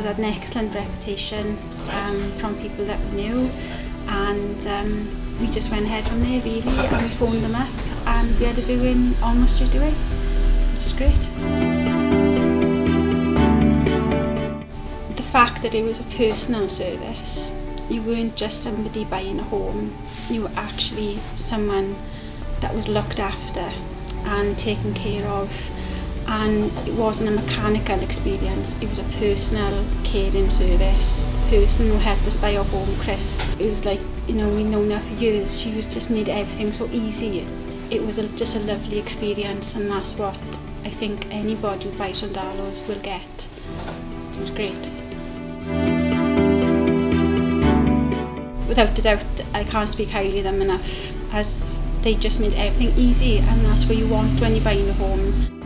Darlows had an excellent reputation from people that we knew, and we just went ahead from there really, and we phoned them up and we had a viewing almost straight away, which is great. The fact that it was a personal service, you weren't just somebody buying a home, you were actually someone that was looked after and taken care of, and it wasn't a mechanical experience, it was a personal caring service. The person who helped us buy our home, Chris, it was like, you know, we've known her for years, she was just made everything so easy. It was just a lovely experience, and that's what I think anybody who buys on Darlows will get. It was great. Without a doubt, I can't speak highly of them enough, as they just made everything easy, and that's what you want when you're buying a home.